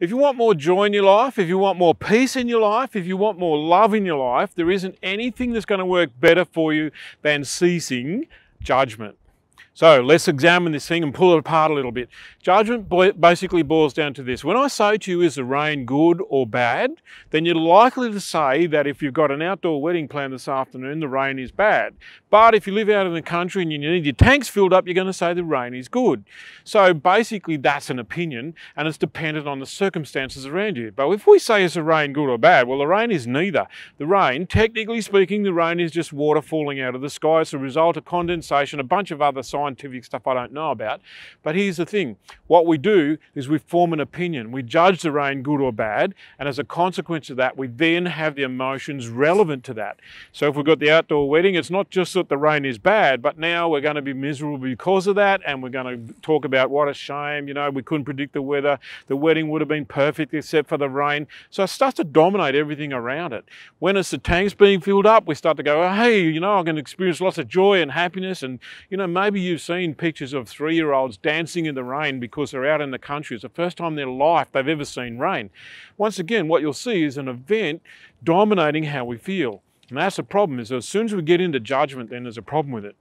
If you want more joy in your life, if you want more peace in your life, if you want more love in your life, there isn't anything that's going to work better for you than ceasing judgment. So let's examine this thing and pull it apart a little bit. Judgment basically boils down to this. When I say to you, is the rain good or bad? Then you're likely to say that if you've got an outdoor wedding planned this afternoon, the rain is bad. But if you live out in the country and you need your tanks filled up, you're going to say the rain is good. So basically that's an opinion and it's dependent on the circumstances around you. But if we say, is the rain good or bad? Well, the rain is neither. The rain, technically speaking, the rain is just water falling out of the sky. It's a result of condensation, a bunch of other scientific stuff I don't know about. But here's the thing. What we do is we form an opinion. We judge the rain good or bad, and as a consequence of that, we then have the emotions relevant to that. So if we've got the outdoor wedding, it's not just that the rain is bad, but now we're going to be miserable because of that, and we're going to talk about what a shame, you know, we couldn't predict the weather, the wedding would have been perfect except for the rain. So it starts to dominate everything around it. When it's the tanks being filled up, we start to go, oh, hey, you know, I'm going to experience lots of joy and happiness, and, you know, maybe you've seen pictures of three-year-olds dancing in the rain because they're out in the country. It's the first time in their life they've ever seen rain. Once again, what you'll see is an event dominating how we feel. And that's the problem, is as soon as we get into judgment, then there's a problem with it.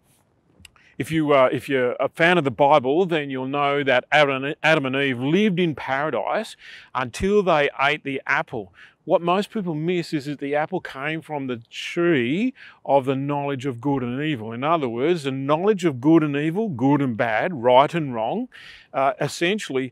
If you're a fan of the Bible, then you'll know that Adam and Eve lived in paradise until they ate the apple. What most people miss is that the apple came from the tree of the knowledge of good and evil. In other words, the knowledge of good and evil, good and bad, right and wrong, essentially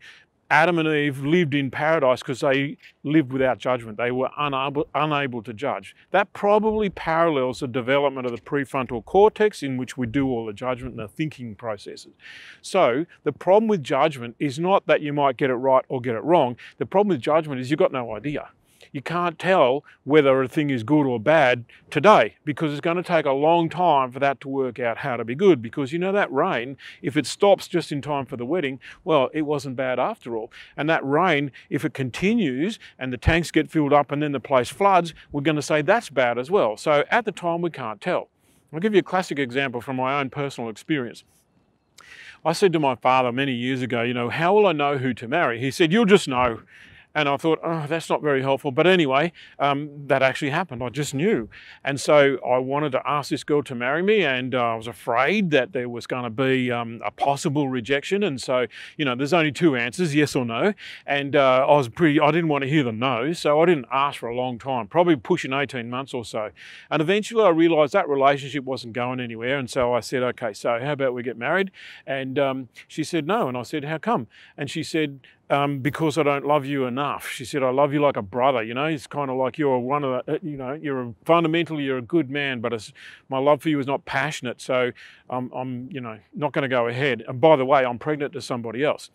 Adam and Eve lived in paradise because they lived without judgment. They were unable to judge. That probably parallels the development of the prefrontal cortex, in which we do all the judgment and the thinking processes. So the problem with judgment is not that you might get it right or get it wrong. The problem with judgment is you've got no idea. You can't tell whether a thing is good or bad today, because it's going to take a long time for that to work out how to be good. Because, you know, that rain, if it stops just in time for the wedding, well, it wasn't bad after all. And that rain, if it continues and the tanks get filled up and then the place floods, we're going to say that's bad as well. So at the time, we can't tell. I'll give you a classic example from my own personal experience. I said to my father many years ago, you know, how will I know who to marry? He said, you'll just know. And I thought, oh, that's not very helpful. But anyway, that actually happened. I just knew. And so I wanted to ask this girl to marry me, and I was afraid that there was going to be a possible rejection. And so, you know, there's only two answers, yes or no. And I didn't want to hear the no, so I didn't ask for a long time, probably pushing 18 months or so. And eventually I realized that relationship wasn't going anywhere. And so I said, okay, so how about we get married? And she said no. And I said, how come? And she said, because I don't love you enough. She said, I love you like a brother, you know. It's kind of like you're one of the, you know, fundamentally you're a good man, but it's, my love for you is not passionate, so I'm, you know, not going to go ahead. And by the way, I'm pregnant to somebody else.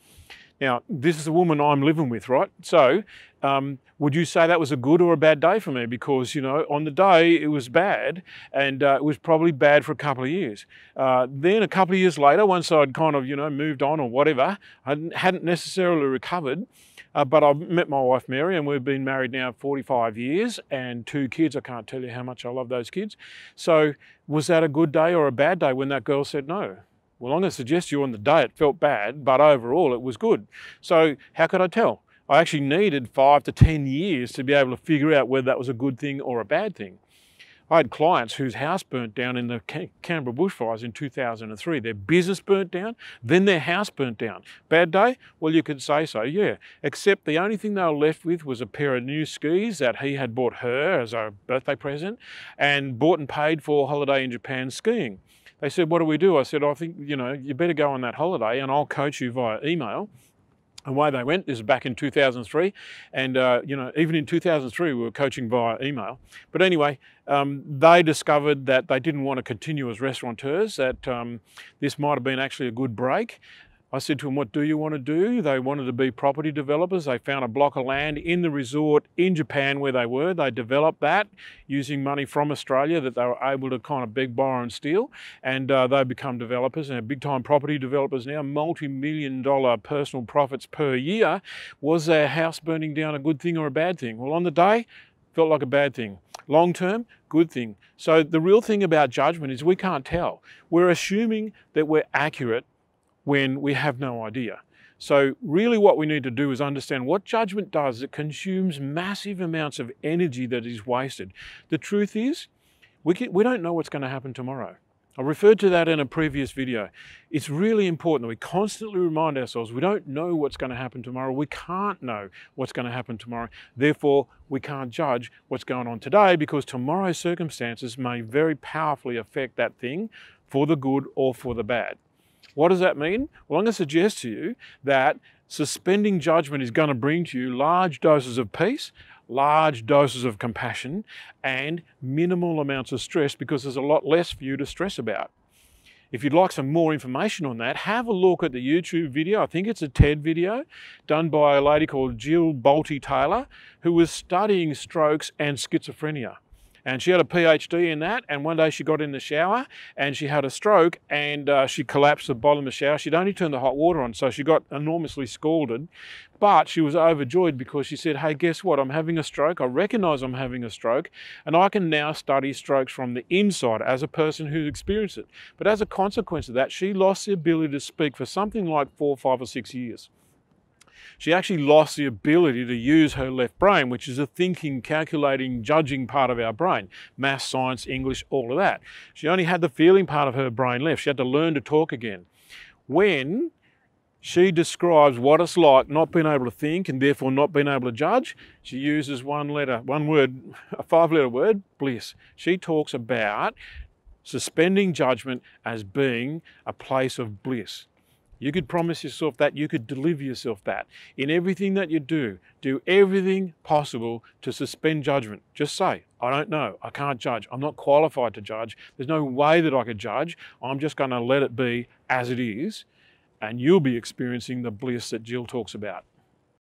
Now, this is the woman I'm living with, right? So would you say that was a good or a bad day for me? Because, you know, on the day it was bad, and it was probably bad for a couple of years. Then a couple of years later, once I'd kind of, you know, moved on or whatever, I hadn't necessarily recovered, but I met my wife, Mary, and we've been married now 45 years and 2 kids. I can't tell you how much I love those kids. So was that a good day or a bad day when that girl said no? Well, I'm going to suggest to you on the day it felt bad, but overall it was good. So how could I tell? I actually needed 5 to 10 years to be able to figure out whether that was a good thing or a bad thing. I had clients whose house burnt down in the Canberra bushfires in 2003. Their business burnt down, then their house burnt down. Bad day? Well, you could say so, yeah. Except the only thing they were left with was a pair of new skis that he had bought her as a birthday present, and bought and paid for a holiday in Japan skiing. They said, what do we do? I said, I think, you know, you better go on that holiday and I'll coach you via email. And away they went. This is back in 2003. And, you know, even in 2003, we were coaching via email. But anyway, they discovered that they didn't want to continue as restaurateurs, that this might have been actually a good break. I said to them, what do you want to do? They wanted to be property developers. They found a block of land in the resort in Japan where they were. They developed that using money from Australia that they were able to kind of beg, borrow and steal. And they become developers, and they're big time property developers now, multi-million-dollar personal profits per year. Was their house burning down a good thing or a bad thing? Well, on the day, felt like a bad thing. Long term, good thing. So the real thing about judgment is we can't tell. We're assuming that we're accurate when we have no idea. So really what we need to do is understand what judgment does. It consumes massive amounts of energy that is wasted. The truth is, we don't know what's going to happen tomorrow. I referred to that in a previous video. It's really important that we constantly remind ourselves we don't know what's going to happen tomorrow. We can't know what's going to happen tomorrow. Therefore, we can't judge what's going on today, because tomorrow's circumstances may very powerfully affect that thing for the good or for the bad. What does that mean? Well, I'm going to suggest to you that suspending judgment is going to bring to you large doses of peace, large doses of compassion, and minimal amounts of stress, because there's a lot less for you to stress about. If you'd like some more information on that, have a look at the YouTube video. I think it's a TED video done by a lady called Jill Bolte-Taylor, who was studying strokes and schizophrenia. And she had a PhD in that, and one day she got in the shower and she had a stroke, and she collapsed at the bottom of the shower. She'd only turned the hot water on, so she got enormously scalded, but she was overjoyed because she said, hey, guess what? I'm having a stroke. I recognize I'm having a stroke, and I can now study strokes from the inside as a person who's experienced it. But as a consequence of that, she lost the ability to speak for something like 4, 5, or 6 years. She actually lost the ability to use her left brain, which is a thinking, calculating, judging part of our brain. Maths, science, English, all of that. She only had the feeling part of her brain left. She had to learn to talk again. When she describes what it's like not being able to think and therefore not being able to judge, she uses one word, a 5-letter word, bliss. She talks about suspending judgment as being a place of bliss. You could promise yourself that, you could deliver yourself that. In everything that you do everything possible to suspend judgment. Just say, I don't know, I can't judge, I'm not qualified to judge, there's no way that I could judge, I'm just going to let it be as it is, and you'll be experiencing the bliss that Jill talks about.